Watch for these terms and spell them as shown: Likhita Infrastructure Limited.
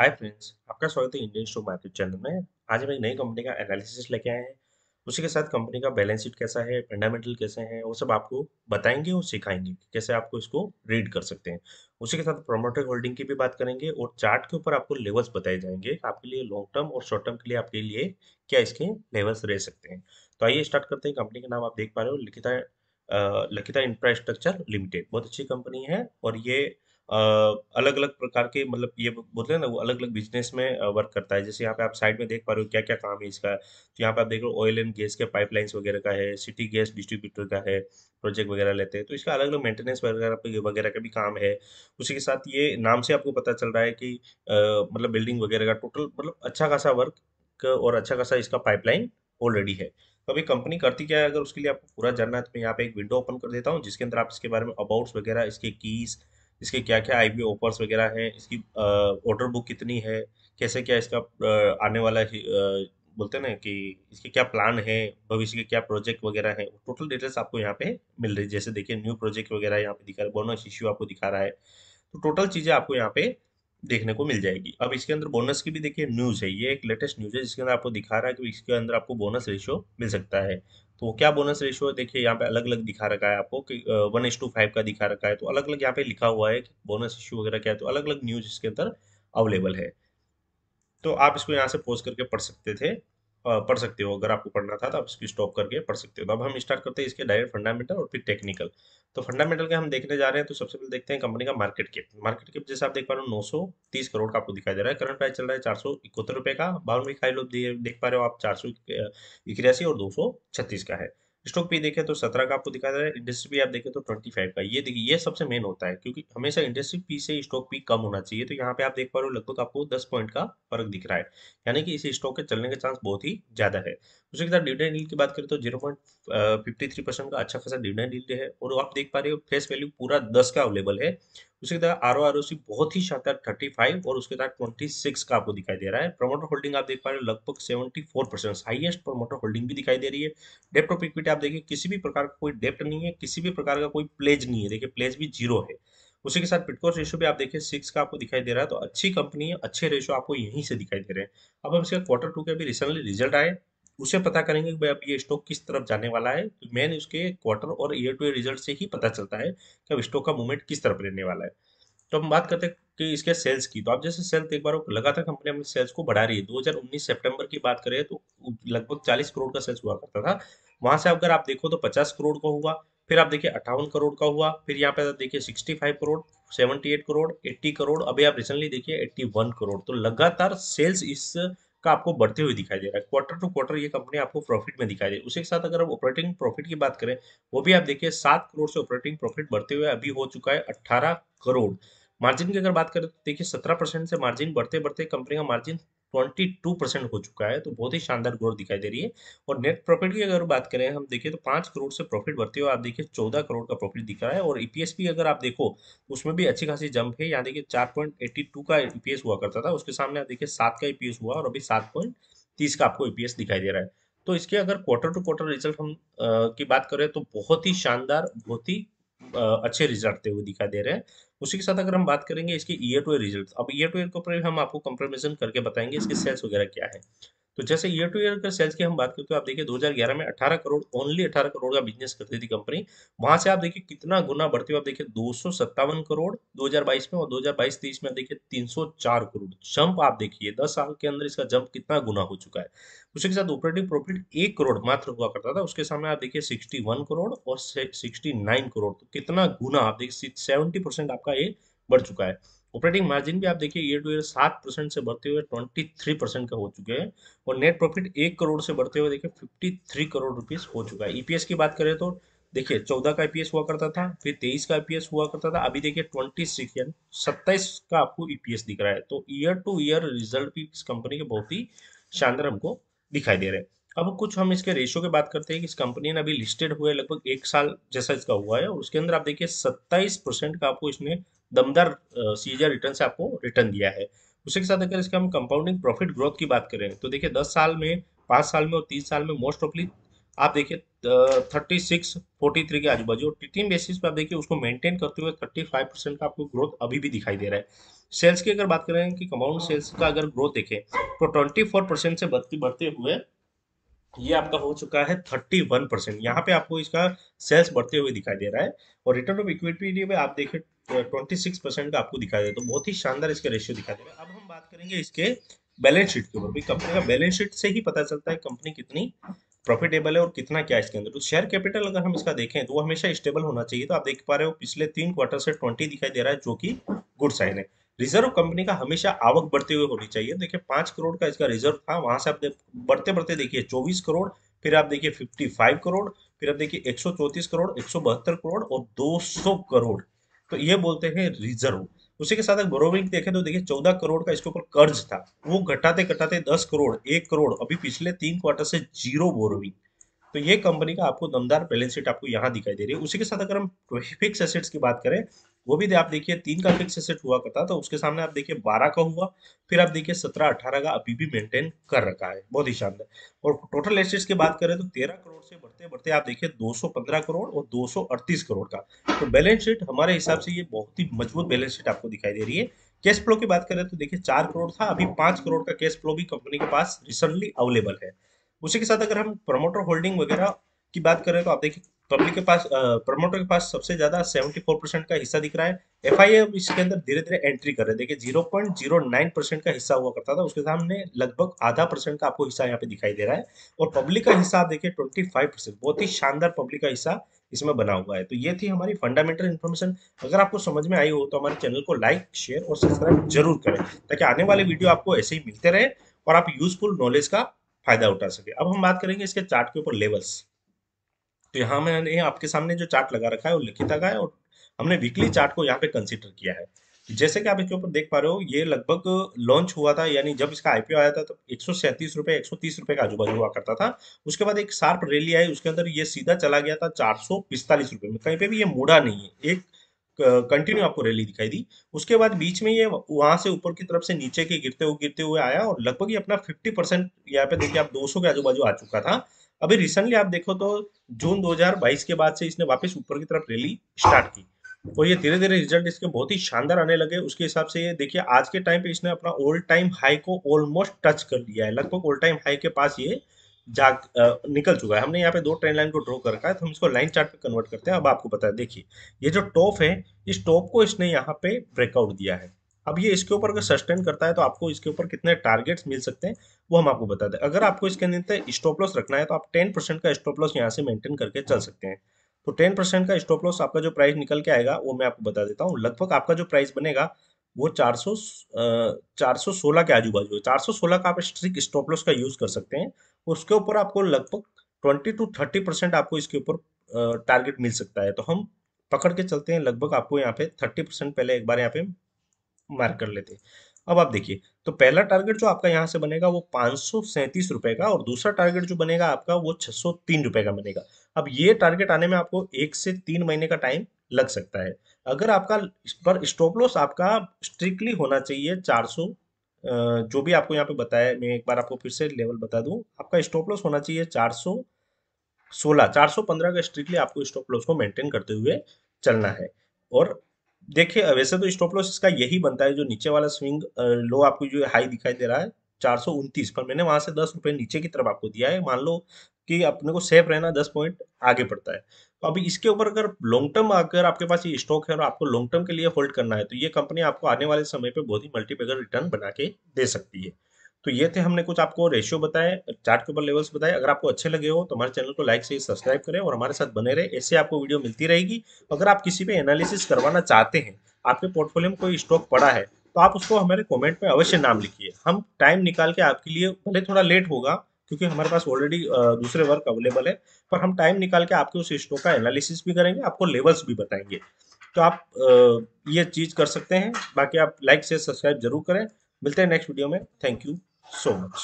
Hi friends, आपका स्वागत है इंडियन स्टॉक मार्केट चैनल में। आज हम एक नई कंपनी का एनालिसिस लेके आए हैं। उसी के साथ कंपनी का बैलेंस शीट कैसा है, फंडामेंटल कैसे हैं, वो सब आपको बताएंगे और सिखाएंगे कैसे आपको इसको रीड कर सकते हैं। उसी के साथ प्रोमोटर होल्डिंग की भी बात करेंगे और चार्ट के ऊपर आपको लेवल्स बताए जाएंगे, आपके लिए लॉन्ग टर्म और शॉर्ट टर्म के लिए आपके लिए क्या इसके लेवल्स रह सकते हैं। तो आइए स्टार्ट करते हैं। कंपनी का नाम आप देख पा रहे हो, लिखिता इंफ्रास्ट्रक्चर लिमिटेड। बहुत अच्छी कंपनी है और ये अलग अलग प्रकार के, मतलब ये बोलते हैं ना, वो अलग अलग बिजनेस में वर्क करता है। जैसे यहाँ पे आप साइड में देख पा रहे हो क्या क्या काम है इसका। तो यहाँ पे आप देख रहे हो ऑयल एंड गैस के पाइपलाइंस वगैरह का है, सिटी गैस डिस्ट्रीब्यूटर का है, प्रोजेक्ट वगैरह लेते हैं। तो इसका अलग अलग मेंटेनेंस वगैरह का भी काम है। उसी के साथ ये नाम से आपको पता चल रहा है कि मतलब बिल्डिंग वगैरह का टोटल, मतलब अच्छा खासा वर्क और अच्छा खासा इसका पाइपलाइन ऑलरेडी है। तो अभी कंपनी करती क्या है, अगर उसके लिए आपको पूरा जानना है तो मैं यहाँ पे एक विंडो ओपन कर देता हूँ, जिसके अंदर आप इसके बारे में अबाउट्स वगैरह, इसके कीज, इसके क्या क्या आईपीओ ऑफर्स वगैरह हैं, इसकी ऑर्डर बुक कितनी है, कैसे क्या इसका आने वाला बोलते हैं ना कि इसके क्या प्लान है, भविष्य के क्या प्रोजेक्ट वगैरह हैं, टोटल डिटेल्स आपको यहाँ पे मिल रही है। जैसे देखिए न्यू प्रोजेक्ट वगैरह यहाँ पे दिखा रहा है, बोनस इश्यू आपको दिखा रहा है। तो टोटल चीज़ें आपको यहाँ पे देखने को मिल जाएगी। अब इसके अंदर बोनस की भी देखिए न्यूज़ है, ये एक लेटेस्ट न्यूज़ है जिसके अंदर आपको दिखा रहा है कि इसके अंदर आपको बोनस रेशियो मिल सकता है। तो क्या बोनस रेशियो है, देखिए यहाँ पे अलग अलग दिखा रखा है आपको कि 1:5 का दिखा रखा है। तो अलग अलग यहाँ पे लिखा हुआ है कि बोनस इश्यू वगैरह क्या है। तो अलग अलग न्यूज़ इसके अंदर अवेलेबल है। तो आप इसको यहाँ से पोस्ट करके पढ़ सकते हो। अगर आपको पढ़ना था तो आप इसकी स्टॉप करके पढ़ सकते हो। तो अब हम स्टार्ट करते हैं इसके डायरेक्ट फंडामेंटल और फिर टेक्निकल। तो फंडामेंटल के हम देखने जा रहे हैं। तो सबसे पहले देखते हैं कंपनी का मार्केट कैप। मार्केट कैप जैसे आप देख पा रहे हो 930 करोड़ का आपको दिखाई दे रहा है। करंट प्राइस चल रहा है 471 रुपये का, 52 वीक हाई लो देख पा रहे हो आप 481 और 236 का है। स्टॉक भी देखें तो 17 का आपको दिखाई दे रहा है। इंडस्ट्री भी आप देखें तो 25 का। ये देखिए, ये सबसे मेन होता है क्योंकि हमेशा इंडस्ट्री पी से स्टॉक पी कम होना चाहिए। तो यहाँ पे आप देख पा रहे हो लगभग आपको 10 पॉइंट का फर्क दिख रहा है, यानी कि इस स्टॉक के चलने के चांस बहुत ही ज्यादा है। उसके साथ डिविडेंड यील्ड की बात करें तो 0.53% का अच्छा खासा डिविडेंड यील्ड है और आप देख पा रहे हो फेस वैल्यू पूरा 10 का अवेलेबल है। उसके साथ आरओआरओसी बहुत ही शानदार 35 और उसके साथ 26 का आपको दिखाई दे रहा है। प्रमोटर होल्डिंग आप देख पा रहे हो लगभग 74%, हाईएस्ट प्रमोटर होल्डिंग भी दिखाई दे रही है। डेप्ट ऑफ इक्विटी आप देखिए किसी भी प्रकार का कोई डेप्ट नहीं है, किसी भी प्रकार का कोई प्लेज नहीं है, देखिए प्लेज भी 0 है। उसी के साथ पिटकोर्स रेशियो भी आप देखिए 6 का आपको दिखाई दे रहा है। तो अच्छी कंपनी है, अच्छे रेशियो आपको यहीं से दिखाई दे रहे हैं। अब हम इसका Q2 के भी रिसेंटली रिजल्ट आए, उसे पता करेंगे कि भाई अब ये स्टॉक किस तरफ जाने वाला है। तो मैंने उसके क्वार्टर और ईयर-टू-ईयर रिजल्ट से ही पता चलता है कि अब स्टॉक का मूवमेंट किस तरफ रहने वाला है। तो हम बात करते हैं कि इसके सेल्स की। तो आप जैसे सेल्स देख पा रहे हो, लगातार कंपनी अपने सेल्स को बढ़ा रही है। 2019 सितंबर की बात करें तो लगभग 40 करोड़ का सेल्स हुआ करता था, वहां से अगर आप देखो तो 50 करोड़ का हुआ, फिर आप देखिए 58 करोड़ का हुआ, फिर यहाँ पे देखिए 65 करोड़, 78 करोड़, 80 करोड़, अभी आप रिसेंटली देखिए 81 करोड़। तो लगातार सेल्स इस का आपको बढ़ते हुए दिखाई दे रहा है। Q2 ये कंपनी आपको प्रॉफिट में दिखाई दे रही है। उसी के साथ अगर आप ऑपरेटिंग प्रॉफिट की बात करें, वो भी आप देखिए 7 करोड़ से ऑपरेटिंग प्रॉफिट बढ़ते हुए अभी हो चुका है 18 करोड़। मार्जिन की अगर बात करें तो देखिए 17% से मार्जिन बढ़ते बढ़ते कंपनी का मार्जिन 22% हो चुका है। तो बहुत ही शानदार ग्रोथ दिखाई दे रही है। और नेट प्रॉफिट की अगर बात करें हम देखिए तो 5 करोड़ से प्रॉफिट बढ़ते हुए आप देखिए 14 करोड़ का प्रॉफिट दिख रहा है। और ईपीएस भी अगर आप देखो उसमें भी अच्छी खासी जंप है, यहाँ देखिए 4.82 का ईपीएस हुआ करता था, उसके सामने आप देखिए 7 का ईपीएस हुआ और अभी 7.30 का आपको ईपीएस दिखाई दे रहा है। तो इसके अगर Q2 रिजल्ट हम की बात करें तो बहुत ही शानदार, बहुत ही अच्छे रिजल्ट आते हुए दिखाई दे रहे हैं। उसी के साथ अगर हम बात करेंगे इसके ईयर-टू-ईयर रिजल्ट, अब ईयर-टू-ईयर के ऊपर हम आपको कंपैरिजन करके बताएंगे इसके सेल्स वगैरह क्या है। तो जैसे ईयर-टू-ईयर के सेल्स की हम बात करते हैं, आप देखिए 2011 में 18 करोड़, ओनली 18 करोड़ का बिजनेस करती थी कंपनी, वहां से आप देखिए कितना गुना बढ़ते हुए आप देखिए 257 करोड़ 2022 में, और 2022-23 में देखिए 304 करोड़। जंप आप देखिए 10 साल के अंदर इसका जंप कितना गुना हो चुका है। उसी के साथ ऑपरेटिंग प्रॉफिट 1 करोड़ मात्र हुआ करता था, उसके सामने आप देखिए 61 करोड़ और 69 करोड़। तो कितना गुना आप देखिए 70% आपका ये बढ़ चुका है। ऑपरेटिंग मार्जिन भी आप देखिए ईयर-टू-ईयर 7% से बढ़ते हुए 23% का हो चुके हैं। और नेट प्रॉफिट 1 करोड़ से बढ़ते हुए देखिए 53 करोड़ रुपीस हो चुका है। ईपीएस की बात करें तो देखिए 14 का ईपीएस हुआ करता था, फिर 23 का ईपीएस हुआ करता था, अभी देखिए 26 यानी 27 का आपको ईपीएस दिख रहा है। तो ईयर-टू-ईयर रिजल्ट भी इस कंपनी के बहुत ही शानदार हमको दिखाई दे रहे हैं। अब कुछ हम इसके रेशियो की बात करते हैं कि इस कंपनी ने अभी लिस्टेड हुए लगभग 1 साल जैसा इसका हुआ है, उसके अंदर आप देखिए 27% का आपको इसने दमदार सीजर रिटर्न से आपको रिटर्न दिया है। उसी के साथ अगर इसके हम कंपाउंडिंग प्रॉफिट ग्रोथ की बात करें तो देखिए 10 साल में, 5 साल में और 30 साल में मोस्ट ऑफली आप देखिए 36, 43 के आजू बाजू, और टिटिंग बेसिस पर आप देखिए उसको मेंटेन करते हुए 35% का आपको ग्रोथ अभी भी दिखाई दे रहा है। सेल्स की अगर बात करें कि कंपाउंड सेल्स का अगर ग्रोथ देखें तो 24% से बढ़ते हुए ये आपका हो चुका है 31%। यहाँ पे आपको इसका सेल्स बढ़ते हुए दिखाई दे रहा है और रिटर्न ऑफ इक्विटी में आप देखें 26% का आपको दिखाई दे, तो बहुत ही शानदार इसका रेशियो दिखाई दे रहा है। अब हम बात करेंगे इसके बैलेंस शीट के ऊपर। कंपनी का बैलेंस शीट से ही पता चलता है कंपनी कितनी प्रॉफिटेबल है और कितना क्या इसके अंदर। तो शेयर कैपिटल अगर हम इसका देखें तो वो हमेशा स्टेबल होना चाहिए। तो आप देख पा रहे हो पिछले 3 क्वार्टर से 20 दिखाई दे रहा है, जो कि गुड साइन है। रिजर्व कंपनी का हमेशा आवक बढ़ते हुए होनी चाहिए। देखिए 5 करोड़ का इसका रिजर्व था, वहां से आप बढ़ते बढ़ते देखिए 24 करोड़, फिर आप देखिए 55 करोड़, फिर आप देखिए 134 करोड़, 172 करोड़ और 200 करोड़। तो ये बोलते हैं रिजर्व। उसी के साथ अगर बोरोविंग देखें तो देखिए 14 करोड़ का इसके ऊपर कर्ज था, वो घटाते घटाते 10 करोड़, 1 करोड़, अभी पिछले 3 क्वार्टर से 0 बोरोविंग। तो ये कंपनी का आपको दमदार बैलेंस शीट आपको यहाँ दिखाई दे रही है। उसी के साथ अगर हम फिक्स एसेट्स की बात करें, वो भी आप देखिए 3 का फिक्स एसेट हुआ करता, तो उसके सामने आप देखिए 12 का हुआ, फिर आप देखिए 17-18 का अभी भी मेंटेन कर रखा है, बहुत ही शानदार। और टोटल एसेट्स की बात करें तो 13 करोड़ से बढ़ते बढ़ते आप देखिए 215 करोड़ और 238 करोड़ का। तो बैलेंस शीट हमारे हिसाब से ये बहुत ही मजबूत बैलेंस शीट आपको दिखाई दे रही है। कैश फ्लो की बात करें तो देखिए 4 करोड़ था, अभी 5 करोड़ का कैश फ्लो भी कंपनी के पास रिसेंटली अवेलेबल है। उसी के साथ अगर हम प्रमोटर होल्डिंग वगैरह की बात करें तो आप देखिए पब्लिक के पास, प्रमोटर के पास सबसे ज्यादा 74% का हिस्सा दिख रहा है। एफआईए इसके अंदर धीरे धीरे एंट्री कर रहे हैं। देखिए 0.09% का हिस्सा हुआ करता था, उसके सामने लगभग ½ % का आपको हिस्सा यहाँ पे दिखाई दे रहा है। और पब्लिक का हिस्सा आप देखिए 25%, बहुत ही शानदार पब्लिक का हिस्सा इसमें बना हुआ है। तो ये थी हमारी फंडामेंटल इन्फॉर्मेशन। अगर आपको समझ में आई हो तो हमारे चैनल को लाइक, शेयर और सब्सक्राइब जरूर करें, ताकि आने वाले वीडियो आपको ऐसे ही मिलते रहे और आप यूजफुल नॉलेज का फायदा उठा सके। अब हम बात करेंगे इसके चार्ट के ऊपर लेवल्स। तो यहाँ मैंने आपके सामने जो चार्ट लगा रखा है वो लिखिता का है और हमने वीकली चार्ट को यहाँ पे कंसीडर किया है। जैसे कि आप इसके ऊपर देख पा रहे हो, ये लगभग लॉन्च हुआ था, यानी जब इसका आईपीओ आया था तब 137 रुपए, 130 रुपए का आजू बाजू हुआ करता था। उसके बाद एक शार्प रैली आई, उसके अंदर ये सीधा चला गया था 445 रुपए में, कहीं पे भी ये मुड़ा नहीं है, एक कंटिन्यू आपको रैली दिखाई दी। उसके बाद बीच में ये वहां से ऊपर की तरफ से नीचे के गिरते हुए आया और लगभग ये अपना 50% यहाँ पे देखिए आप 200 के आजू बाजू आ चुका था। अभी रिसेंटली आप देखो तो जून 2022 के बाद से इसने वापस ऊपर की तरफ रैली स्टार्ट की और ये धीरे धीरे रिजल्ट इसके बहुत ही शानदार आने लगे। उसके हिसाब से ये देखिए आज के टाइम पे इसने अपना ऑल टाइम हाई को ऑलमोस्ट टच कर लिया है, लगभग ऑल टाइम हाई के पास ये निकल चुका है। हमने यहाँ पे 2 ट्रेंड लाइन को ड्रॉ कर रखा है, तो हम इसको लाइन चार्ट पे कन्वर्ट करते हैं। अब आपको पता है, देखिए ये जो टॉप है, इस टॉप को इसने यहाँ पे ब्रेकआउट दिया है। अब ये इसके ऊपर अगर सस्टेन करता है तो आपको इसके ऊपर कितने टारगेट्स मिल सकते हैं वो हम आपको बता दें। अगर आपको इसके अंदर स्टॉप लॉस रखना है तो आप 10% का स्टॉप लॉस यहाँ से मेंटेन करके चल सकते हैं। तो 10% का स्टॉप लॉस आपका जो प्राइस निकल के आएगा वो मैं आपको बता देता हूँ। लगभग आपका जो प्राइस बनेगा वो 416 के आजू बाजू है। 416 का आप स्ट्रिक स्टॉप लॉस का यूज कर सकते हैं। उसके ऊपर आपको लगभग 20 to 30% आपको इसके ऊपर टारगेट मिल सकता है। तो हम पकड़ के चलते हैं, लगभग आपको यहाँ पे 30% पहले एक बार यहाँ पे मार्क कर लेते हैं। अब आप देखिए तो पहला टारगेट जो आपका यहाँ से बनेगा वो 537 रुपए का और दूसरा टारगेट जो बनेगा आपका वो 603 रुपए का बनेगा। अब ये टारगेट आने में आपको 1 से 3 महीने का टाइम लग सकता है। अगर आपका पर स्टॉप लॉस आपका स्ट्रिक्टली होना चाहिए 400, जो भी आपको यहाँ पे बताया, मैं एक बार आपको फिर से लेवल बता दूं, आपका स्टॉप लॉस होना चाहिए 416, 415 का स्ट्रिक्टली आपको स्टॉप लॉस को मेंटेन करते हुए चलना है। और देखिए वैसे तो स्टॉप लॉस इसका यही बनता है, जो नीचे वाला स्विंग लो आपको जो हाई दिखाई दे रहा है 429 पर, मैंने वहां से 10 रुपए नीचे की तरफ आपको दिया है। मान लो कि अपने को सेफ रहना 10 पॉइंट आगे पड़ता है। तो अभी इसके ऊपर अगर लॉन्ग टर्म, अगर आपके पास ये स्टॉक है और आपको लॉन्ग टर्म के लिए होल्ड करना है, तो ये कंपनी आपको आने वाले समय पे बहुत ही मल्टीपैगर रिटर्न बना के दे सकती है। तो ये थे, हमने कुछ आपको रेशियो बताए, चार्ट के ऊपर लेवल्स बताए। अगर आपको अच्छे लगे हो तो हमारे चैनल को लाइक, शेयर, सब्सक्राइब करें और हमारे साथ बने रहे। ऐसे आपको वीडियो मिलती रहेगी। अगर आप किसी पे एनालिसिस करवाना चाहते हैं, आपके पोर्टफोलियो में कोई स्टॉक पड़ा है, तो आप उसको हमारे कमेंट में अवश्य नाम लिखिए। हम टाइम निकाल के आपके लिए, भले थोड़ा लेट होगा क्योंकि हमारे पास ऑलरेडी दूसरे वर्क अवेलेबल है, पर हम टाइम निकाल के आपके उस स्टॉक का एनालिसिस भी करेंगे, आपको लेवल्स भी बताएंगे। तो आप ये चीज़ कर सकते हैं। बाकी आप लाइक, शेयर, सब्सक्राइब जरूर करें। मिलते हैं नेक्स्ट वीडियो में। Thank you so much।